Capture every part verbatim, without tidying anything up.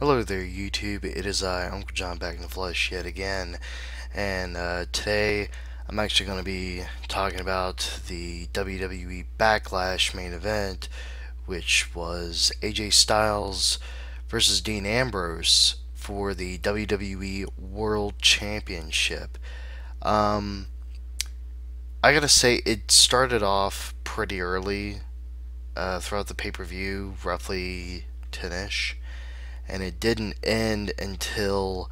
Hello there YouTube, it is I, Uncle John, back in the flesh yet again, and uh, today I'm actually going to be talking about the W W E Backlash main event, which was A J Styles versus Dean Ambrose for the W W E World Championship. Um, I gotta say, it started off pretty early uh, throughout the pay-per-view, roughly ten-ish. And it didn't end until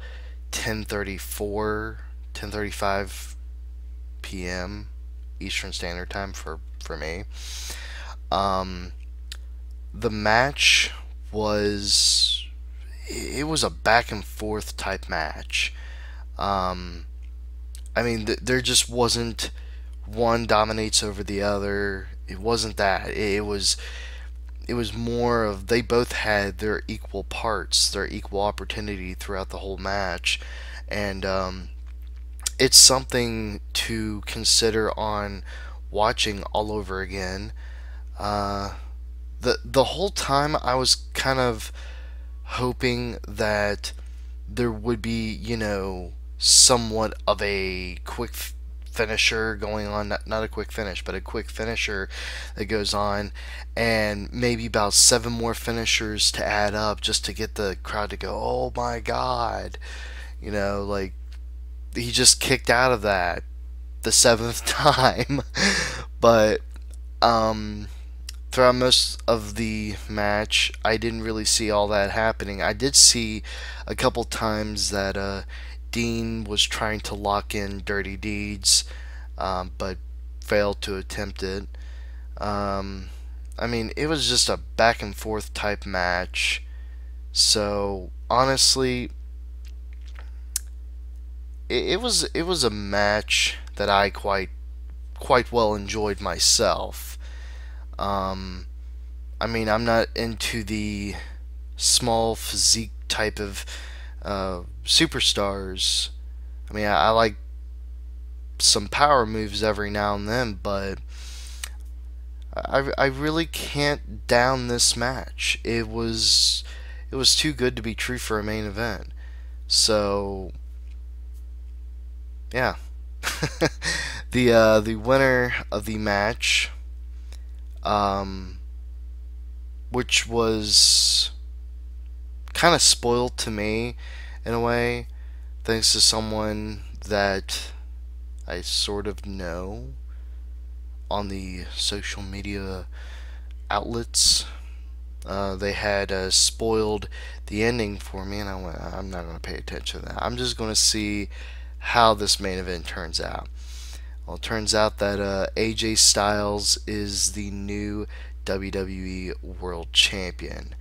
ten thirty-four, ten thirty-five p m Eastern Standard Time for, for me. Um, the match was, it was a back and forth type match. Um, I mean, th there just wasn't one dominates over the other. It wasn't that. It, it was... It was more of they both had their equal parts, their equal opportunity throughout the whole match, and um, it's something to consider on watching all over again. Uh, the the whole time I was kind of hoping that there would be, you know, somewhat of a quick finisher going on, not, not a quick finish, but a quick finisher that goes on, and maybe about seven more finishers to add up just to get the crowd to go, oh my god, you know, like he just kicked out of that the seventh time. But um, throughout most of the match, I didn't really see all that happening. I did see a couple times that uh, Dean was trying to lock in Dirty Deeds, um, but failed to attempt it. Um, I mean, it was just a back and forth type match. So honestly, it, it was it was a match that I quite quite well enjoyed myself. Um, I mean, I'm not into the small physique type of Uh, superstars. I mean, I, I like some power moves every now and then, but I, I really can't down this match. It was it was too good to be true for a main event. So yeah, the uh, the winner of the match, um, which was kind of spoiled to me in a way, thanks to someone that I sort of know on the social media outlets. Uh, they had uh, spoiled the ending for me, and I went, I'm not going to pay attention to that. I'm just going to see how this main event turns out. Well, it turns out that uh, A J Styles is the new W W E World Champion.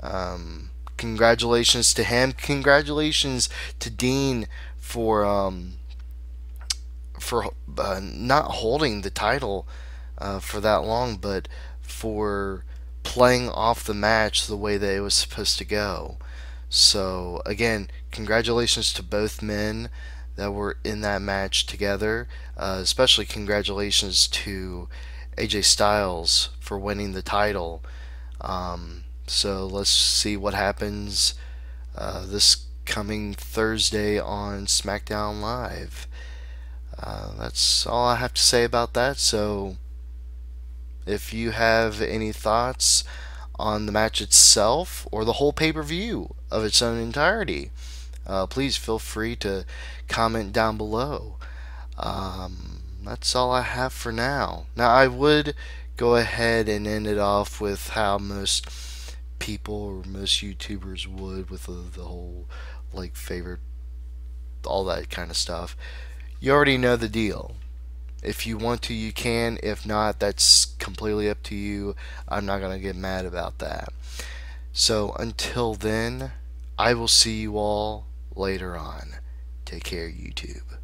Um... Congratulations to him. Congratulations to Dean for um, for uh, not holding the title uh, for that long, but for playing off the match the way that it was supposed to go. So again, congratulations to both men that were in that match together. Uh, especially congratulations to A J Styles for winning the title. Um, So let's see what happens uh, this coming Thursday on SmackDown Live. Uh, that's all I have to say about that. So if you have any thoughts on the match itself or the whole pay-per-view of its own entirety, uh, please feel free to comment down below. Um, that's all I have for now. Now I would go ahead and end it off with how most people or most YouTubers would, with the, the whole like favorite, all that kind of stuff. You already know the deal. If you want to, you can. If not, that's completely up to you. I'm not gonna get mad about that. So until then, I will see you all later on. Take care, YouTube.